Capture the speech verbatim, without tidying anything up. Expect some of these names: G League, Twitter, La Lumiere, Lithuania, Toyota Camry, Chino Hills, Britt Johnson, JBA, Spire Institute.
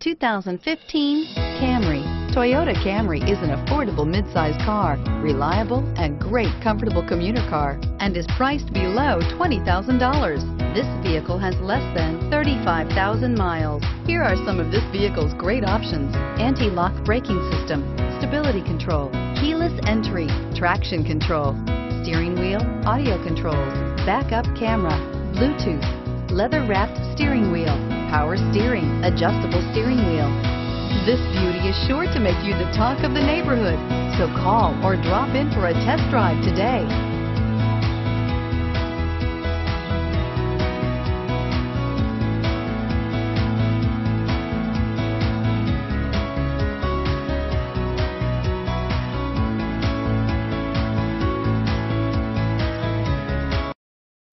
two thousand fifteen Camry. Toyota Camry is an affordable midsize car, reliable and great comfortable commuter car, and is priced below twenty thousand dollars. This vehicle has less than thirty-five thousand miles. Here are some of this vehicle's great options: anti-lock braking system, stability control, keyless entry, traction control, steering wheel audio controls, backup camera, Bluetooth, leather-wrapped steering wheel, power steering, adjustable steering wheel. This beauty is sure to make you the talk of the neighborhood, so call or drop in for a test drive today.